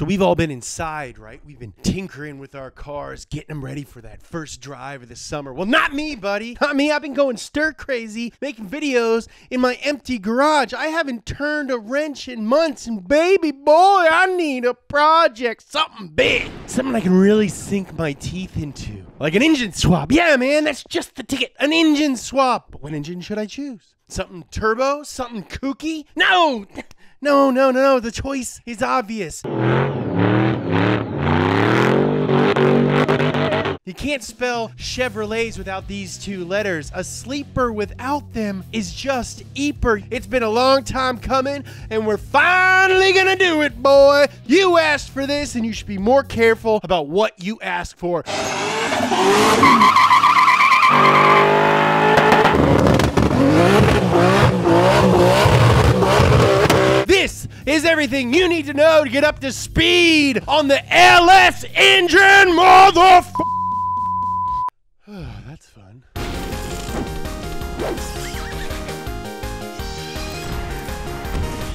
So we've all been inside, right? We've been tinkering with our cars, getting them ready for that first drive of the summer. Well, not me, buddy. Not me. I've been going stir crazy, making videos in my empty garage. I haven't turned a wrench in months, and baby boy, I need a project, something big, something I can really sink my teeth into. Like an engine swap. Yeah, man, that's just the ticket. An engine swap. But what engine should I choose? Something turbo? Something kooky? No! No. The choice is obvious. You can't spell Chevrolets without these two letters. A sleeper without them is just eeper. It's been a long time coming, and we're finally gonna do it, boy. You asked for this, and you should be more careful about what you ask for. This is everything you need to know to get up to speed on the LS engine, motherfucker. Oh, that's fun.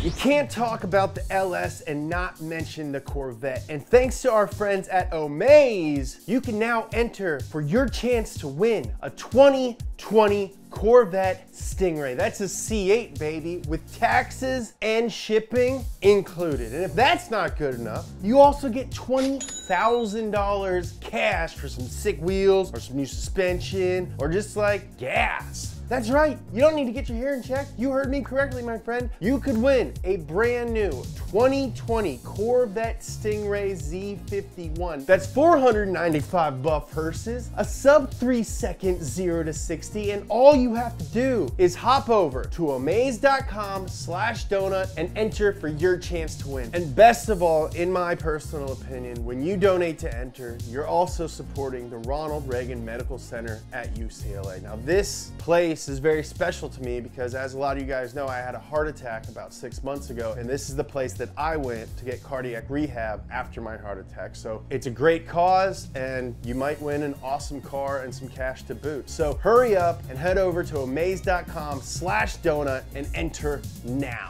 You can't talk about the LS and not mention the Corvette. And thanks to our friends at Omaze, you can now enter for your chance to win a 2020 Corvette Stingray. That's a C8, baby, with taxes and shipping included. And if that's not good enough, you also get $20,000 cash for some sick wheels or some new suspension or just like gas. That's right, you don't need to get your hearing checked. You heard me correctly, my friend. You could win a brand new 2020 Corvette Stingray Z51. That's 495 buff hearses, a sub 3 second 0 to 60, and all you have to do is hop over to omaze.com/donut and enter for your chance to win. And best of all, in my personal opinion, when you donate to enter, you're also supporting the Ronald Reagan Medical Center at UCLA. Now this place is very special to me because, as a lot of you guys know, I had a heart attack about 6 months ago, and this is the place that I went to get cardiac rehab after my heart attack. So it's a great cause, and you might win an awesome car and some cash to boot. So hurry up and head over to omaze.com/donut and enter now.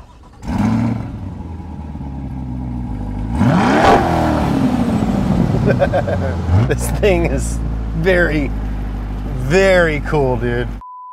This thing is very, very cool, dude.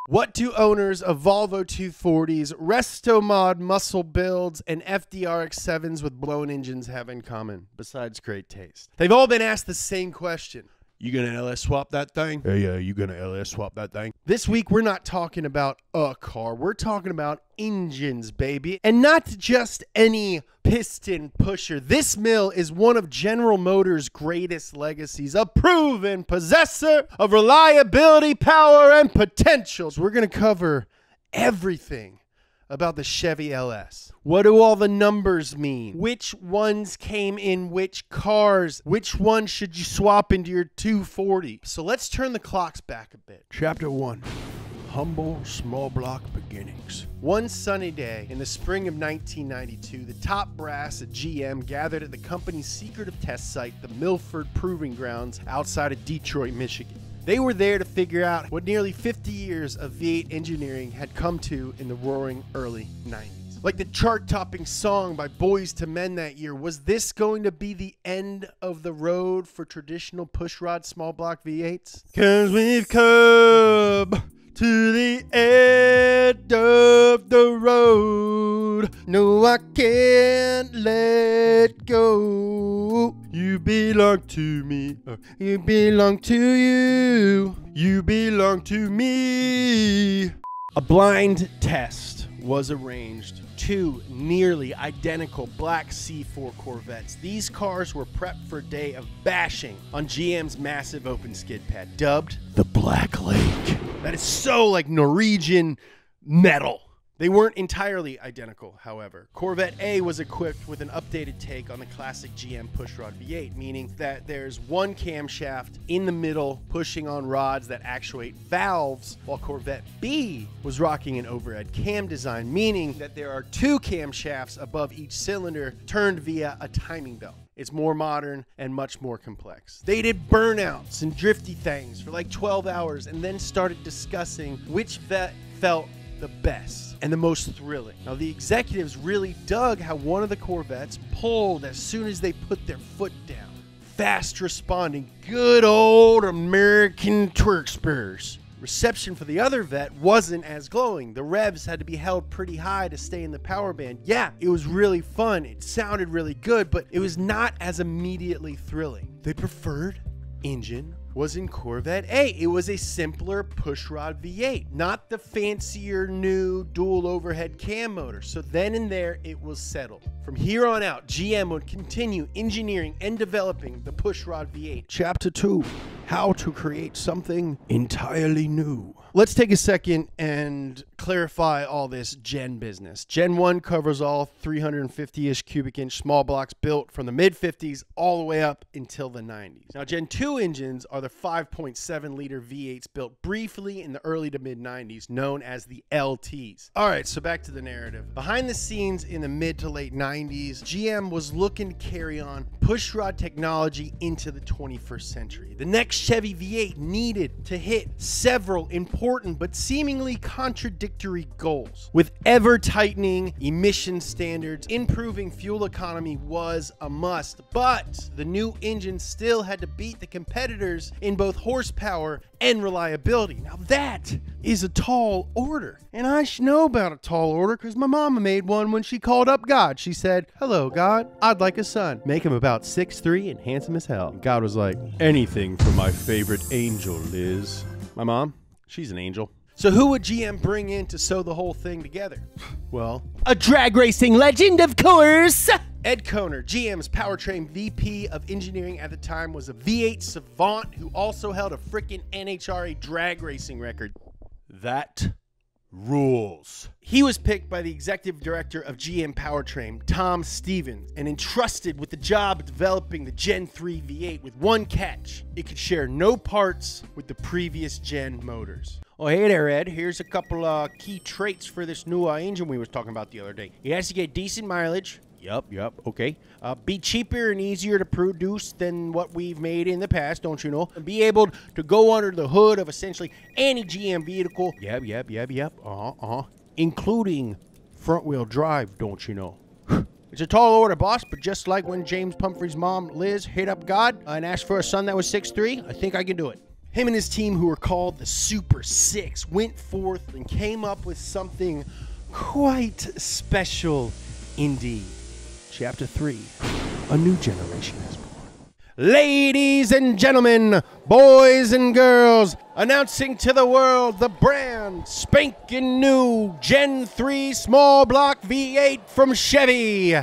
What do owners of Volvo 240s, Restomod muscle builds, and FDRX7s with blown engines have in common, besides great taste? They've all been asked the same question. You gonna LS swap that thing? Yeah, you gonna LS swap that thing? This week, we're not talking about a car. We're talking about engines, baby. And not just any piston pusher. This mill is one of General Motors' greatest legacies, a proven possessor of reliability, power, and potentials. We're going to cover everything about the Chevy LS. What do all the numbers mean? Which ones came in which cars? Which one should you swap into your 240? So let's turn the clocks back a bit. Chapter 1. Humble small block beginnings. One sunny day in the spring of 1992, the top brass at GM gathered at the company's secretive test site, the Milford Proving Grounds outside of Detroit, Michigan. They were there to figure out what nearly 50 years of V8 engineering had come to in the roaring early 90s. Like the chart-topping song by Boys II Men that year, was this going to be the end of the road for traditional pushrod small block V8s? Cause we've come to the end of the road. No, I can't let go. You belong to me. You belong to you. You belong to me. A blind test was arranged. Two nearly identical black C4 Corvettes. These cars were prepped for a day of bashing on GM's massive open skid pad, dubbed the Black Lake. That is so like Norwegian metal. They weren't entirely identical, however. Corvette A was equipped with an updated take on the classic GM pushrod V8, meaning that there's one camshaft in the middle pushing on rods that actuate valves, while Corvette B was rocking an overhead cam design, meaning that there are two camshafts above each cylinder turned via a timing belt. It's more modern and much more complex. They did burnouts and drifty things for like 12 hours and then started discussing which vet felt the best and the most thrilling. Now, the executives really dug how one of the Corvettes pulled as soon as they put their foot down. Fast responding, good old American twerk spurs. Reception for the other Vet wasn't as glowing. The revs had to be held pretty high to stay in the power band. Yeah, it was really fun. It sounded really good, but it was not as immediately thrilling. They preferred engine was in Corvette A. It was a simpler pushrod V8, not the fancier new dual overhead cam motor. So then and there, it was settled. From here on out, GM would continue engineering and developing the pushrod V8. Chapter 2, how to create something entirely new. Let's take a second and clarify all this gen business. Gen 1 covers all 350-ish cubic inch small blocks built from the mid-50s all the way up until the 90s. Now, Gen 2 engines are the 5.7 liter V8s built briefly in the early to mid-90s, known as the LTs. All right, so back to the narrative. Behind the scenes in the mid to late 90s, GM was looking to carry on pushrod technology into the 21st century. The next Chevy V8 needed to hit several important but seemingly contradictory goals. With ever-tightening emission standards, improving fuel economy was a must, but the new engine still had to beat the competitors in both horsepower and reliability. Now that is a tall order, and I should know about a tall order because my mama made one when she called up God. She said, "Hello, God, I'd like a son. Make him about 6'3" and handsome as hell." And God was like, "Anything for my favorite angel, Liz." My mom? She's an angel. So who would GM bring in to sew the whole thing together? Well, a drag racing legend, of course! Ed Cole, GM's powertrain VP of engineering at the time, was a V8 savant who also held a frickin' NHRA drag racing record. That rules. He was picked by the executive director of GM powertrain, Tom Stevens, and entrusted with the job of developing the Gen 3 V8 with one catch. It could share no parts with the previous gen motors. "Oh, hey there, Ed. Here's a couple key traits for this new engine we was talking about the other day. It has to get decent mileage." Yep, okay. "Be cheaper and easier to produce than what we've made in the past, don't you know? And be able to go under the hood of essentially any GM vehicle." Yep, "Including front-wheel drive, don't you know?" "It's a tall order, boss, but just like when James Pumphrey's mom, Liz, hit up God and asked for a son that was 6'3", I think I can do it." Him and his team, who were called the Super Six, went forth and came up with something quite special indeed. Chapter 3, a new generation is born. Ladies and gentlemen, boys and girls, announcing to the world the brand spanking new Gen 3 small block V8 from Chevy,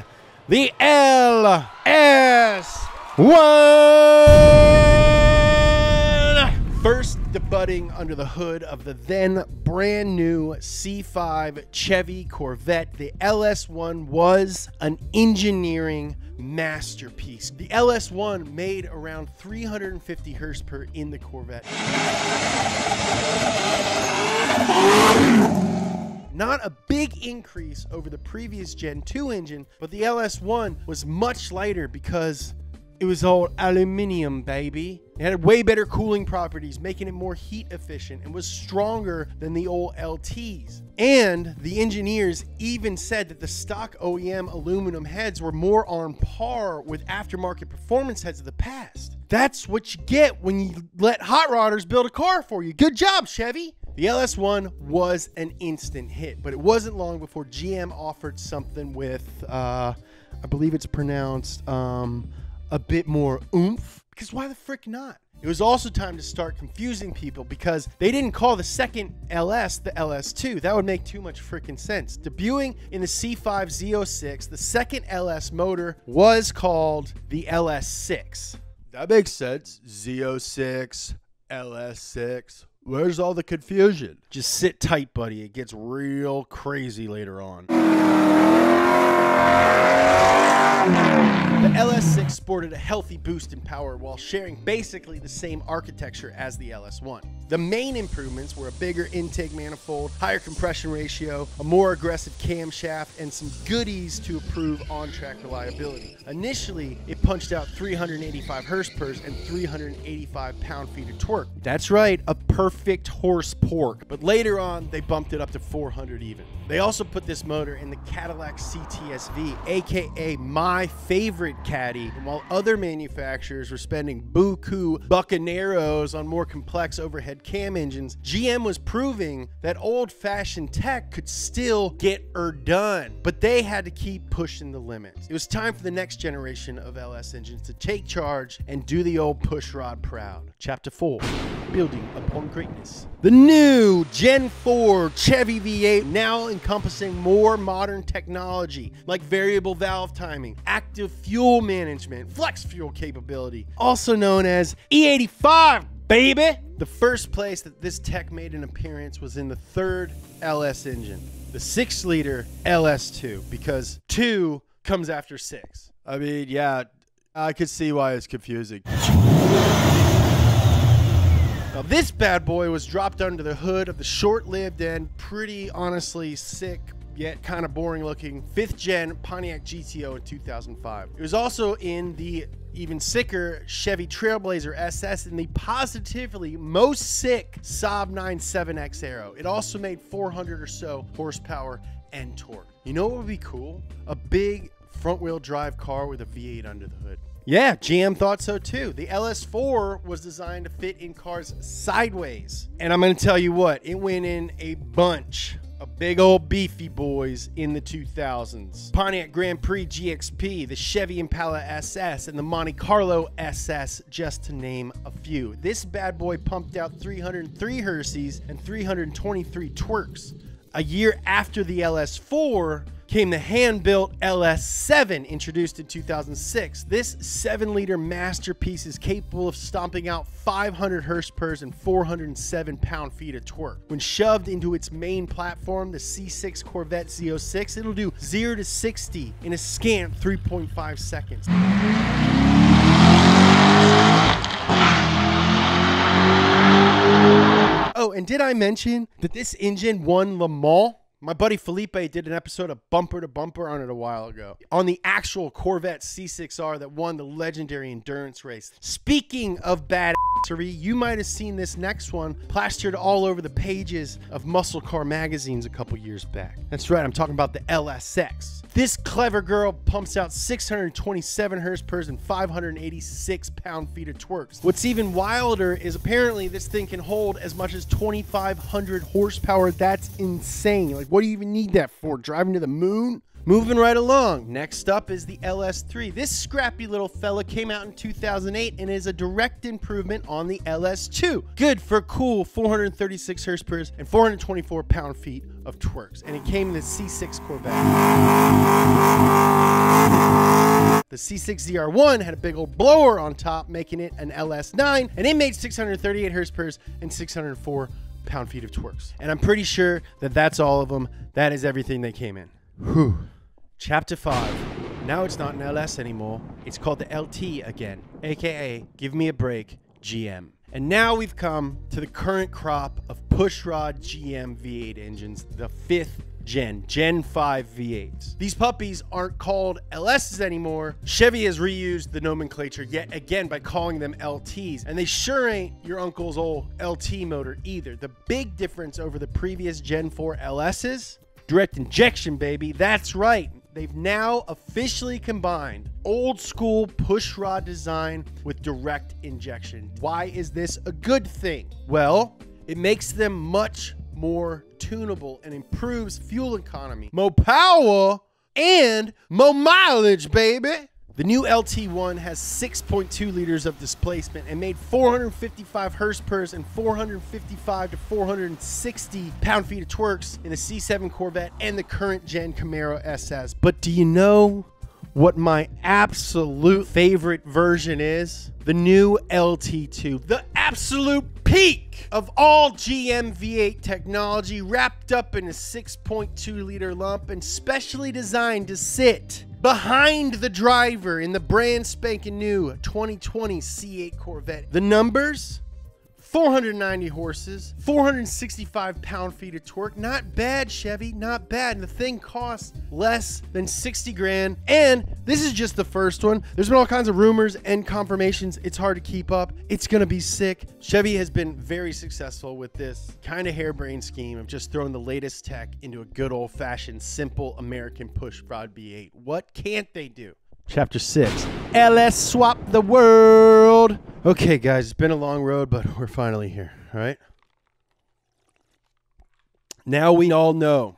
the LS1! First debuting under the hood of the then brand new C5 Chevy Corvette, the LS1 was an engineering masterpiece. The LS1 made around 350 hertz per in the Corvette. Not a big increase over the previous Gen 2 engine, but the LS1 was much lighter because it was all aluminum, baby. It had way better cooling properties, making it more heat efficient, and was stronger than the old LTs. And the engineers even said that the stock OEM aluminum heads were more on par with aftermarket performance heads of the past. That's what you get when you let hot rodders build a car for you. Good job, Chevy. The LS1 was an instant hit, but it wasn't long before GM offered something with, I believe it's pronounced, a bit more oomph, because why the frick not? It was also time to start confusing people because they didn't call the second LS the LS2. That would make too much frickin' sense. Debuting in the C5 Z06, the second LS motor was called the LS6. That makes sense. Z06, LS6. Where's all the confusion? Just sit tight, buddy. It gets real crazy later on. The LS6 sported a healthy boost in power while sharing basically the same architecture as the LS1. The main improvements were a bigger intake manifold, higher compression ratio, a more aggressive camshaft, and some goodies to improve on-track reliability. Initially, it punched out 385 horsepower and 385 pound-feet of torque. That's right, a perfect perfect horse pork, but later on they bumped it up to 400 even. They also put this motor in the Cadillac CTSV, aka my favorite Caddy, and while other manufacturers were spending buku bucaneros on more complex overhead cam engines, GM was proving that old-fashioned tech could still get her done, but they had to keep pushing the limits. It was time for the next generation of LS engines to take charge and do the old pushrod proud. Chapter 4, building upon greatness. The new Gen 4 Chevy V8, now encompassing more modern technology like variable valve timing, active fuel management, flex fuel capability, also known as E85, baby. The first place that this tech made an appearance was in the third LS engine, the 6-liter LS2, because 2 comes after 6. I mean, yeah, I could see why it's confusing. Now, this bad boy was dropped under the hood of the short-lived and pretty honestly sick, yet kind of boring looking 5th gen Pontiac GTO in 2005. It was also in the even sicker Chevy Trailblazer SS and the positively most sick Saab 97X Aero. It also made 400 or so horsepower and torque. You know what would be cool? A big front-wheel drive car with a V8 under the hood. Yeah, GM thought so too. The LS4 was designed to fit in cars sideways. And I'm gonna tell you what, it went in a bunch of big old beefy boys in the 2000s. Pontiac Grand Prix GXP, the Chevy Impala SS, and the Monte Carlo SS, just to name a few. This bad boy pumped out 303 Hersies and 323 twerks. A year after the LS4, came the hand-built LS7, introduced in 2006. This 7-liter masterpiece is capable of stomping out 500 horsepower and 407 pound-feet of torque. When shoved into its main platform, the C6 Corvette Z06, it'll do 0 to 60 in a scant 3.5 seconds. Oh, and did I mention that this engine won Le Mans? My buddy Felipe did an episode of Bumper to Bumper on it a while ago, on the actual Corvette C6R that won the legendary endurance race. Speaking of badassery, you might have seen this next one plastered all over the pages of muscle car magazines a couple years back. That's right, I'm talking about the LSX. This clever girl pumps out 627 horsepower and 586 pound-feet of torques. What's even wilder is apparently this thing can hold as much as 2,500 horsepower. That's insane. Like, what do you even need that for? Driving to the moon? Moving right along, next up is the LS3. This scrappy little fella came out in 2008 and is a direct improvement on the LS2. Good for cool 436 horsepower and 424 pound-feet of twerks. And it came in the C6 Corvette. The C6 ZR1 had a big old blower on top, making it an LS9, and it made 638 horsepower and 604 pound-feet of twerks. And I'm pretty sure that that's all of them. That is everything they came in. Whew. Chapter 5. Now it's not an LS anymore. It's called the LT again, aka give me a break, GM. And now we've come to the current crop of pushrod GM V8 engines, the 5th gen, Gen 5 V8s. These puppies aren't called LSs anymore. Chevy has reused the nomenclature yet again by calling them LTs, and they sure ain't your uncle's old LT motor either. The big difference over the previous Gen 4 LSs? Direct injection, baby. That's right. They've now officially combined old school pushrod design with direct injection. Why is this a good thing? Well, it makes them much more tunable and improves fuel economy, more power, and more mileage, baby. The new LT1 has 6.2 liters of displacement and made 455 horsepower and 455 to 460 pound-feet of torques in the C7 Corvette and the current gen Camaro SS. But do you know what my absolute favorite version is? The new LT2, the absolute peak of all GM V8 technology, wrapped up in a 6.2 liter lump and specially designed to sit behind the driver in the brand spanking new 2020 C8 Corvette. The numbers? 490 horses, 465 pound-feet of torque. Not bad, Chevy, not bad. And the thing costs less than 60 grand. And this is just the first one. There's been all kinds of rumors and confirmations. It's hard to keep up. It's gonna be sick. Chevy has been very successful with this kind of harebrained scheme of just throwing the latest tech into a good old-fashioned, simple American push-prod V8. What can't they do? Chapter 6, LS swap the world. Okay, guys, it's been a long road, but we're finally here, all right? Now we all know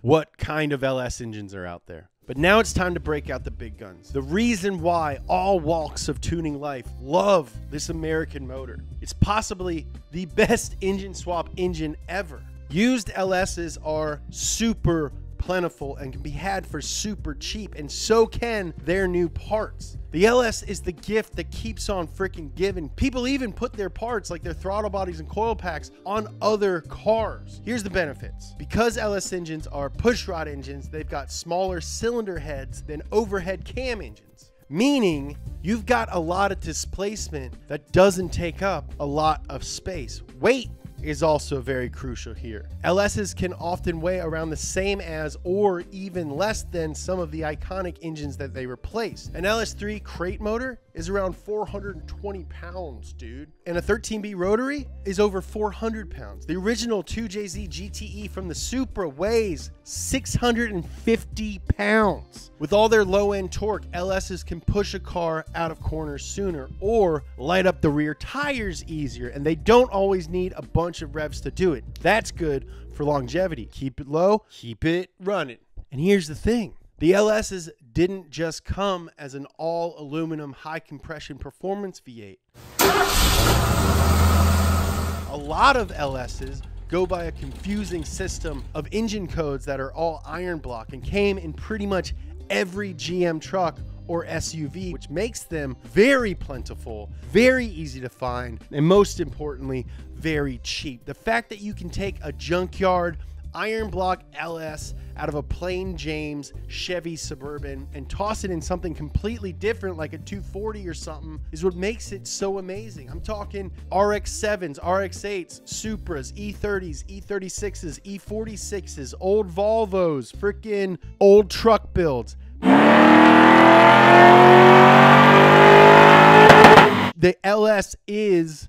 what kind of LS engines are out there. But now it's time to break out the big guns. The reason why all walks of tuning life love this American motor. It's possibly the best engine swap engine ever. Used LSs are super plentiful and can be had for super cheap, and so can their new parts. The LS is the gift that keeps on freaking giving. People even put their parts, like their throttle bodies and coil packs, on other cars. Here's the benefits. Because LS engines are pushrod engines, they've got smaller cylinder heads than overhead cam engines, meaning you've got a lot of displacement that doesn't take up a lot of space. Weight is also very crucial here. LSs can often weigh around the same as or even less than some of the iconic engines that they replace. An LS3 crate motor is around 420 pounds, dude. And a 13B rotary is over 400 pounds. The original 2JZ GTE from the Supra weighs 650 pounds. With all their low-end torque, LSs can push a car out of corners sooner or light up the rear tires easier, and they don't always need a bunch of revs to do it. That's good for longevity. Keep it low, keep it running. And here's the thing. The LSs didn't just come as an all-aluminum high-compression performance V8. A lot of LSs go by a confusing system of engine codes that are all iron block and came in pretty much every GM truck or SUV, which makes them very plentiful, very easy to find, and most importantly, very cheap. The fact that you can take a junkyard iron block LS out of a plain James Chevy Suburban and toss it in something completely different like a 240 or something is what makes it so amazing. I'm talking RX7s, RX8s, Supras, E30s, E36s, E46s, old Volvos, freaking old truck builds. The LS is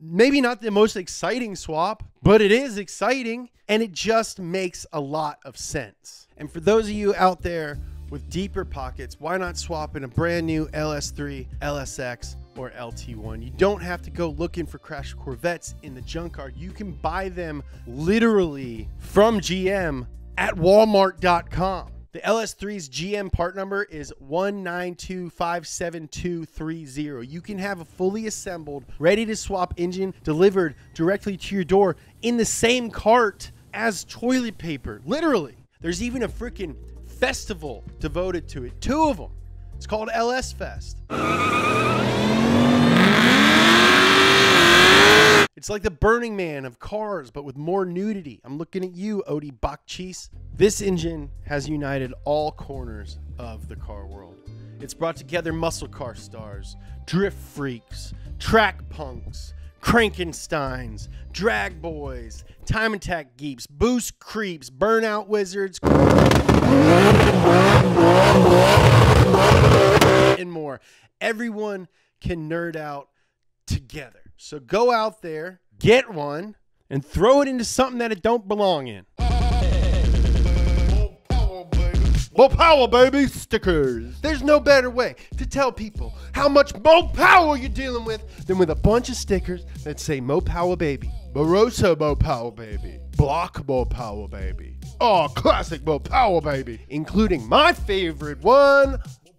maybe not the most exciting swap, but it is exciting, and it just makes a lot of sense. And for those of you out there with deeper pockets, why not swap in a brand new LS3, LSX, or LT1? You don't have to go looking for crashed Corvettes in the junkyard. You can buy them literally from GM at walmart.com. The LS3's GM part number is 192572230. You can have a fully assembled, ready to swap engine delivered directly to your door in the same cart as toilet paper, literally. There's even a freaking festival devoted to it, two of them. It's called LS Fest. It's like the Burning Man of cars, but with more nudity. I'm looking at you, Odie Bachchis. This engine has united all corners of the car world. It's brought together muscle car stars, drift freaks, track punks, Frankensteins, drag boys, time attack geeks, boost creeps, burnout wizards, and more. Everyone can nerd out together. So go out there, get one, and throw it into something that it don't belong in. More power, baby, stickers. There's no better way to tell people how much more power you're dealing with than with a bunch of stickers that say Mo Power Baby, Barossa Mo Power Baby, Block Mo Power Baby, oh, classic Mo Power Baby, including my favorite one,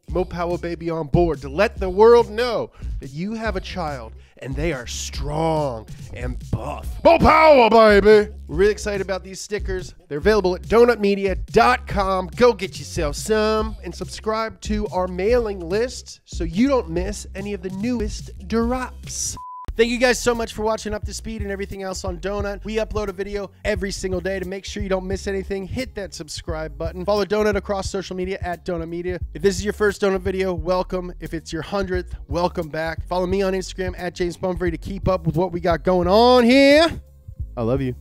Mo Power Baby on board, to let the world know that you have a child and they are strong and buff. Mo Power Baby! We're really excited about these stickers. They're available at donutmedia.com. Go get yourself some and subscribe to our mailing list so you don't miss any of the newest drops. Thank you guys so much for watching Up to Speed and everything else on Donut. We upload a video every single day. To make sure you don't miss anything, hit that subscribe button. Follow Donut across social media at Donut Media. If this is your first Donut video, welcome. If it's your 100th, welcome back. Follow me on Instagram at James Bumfrey to keep up with what we got going on here. I love you.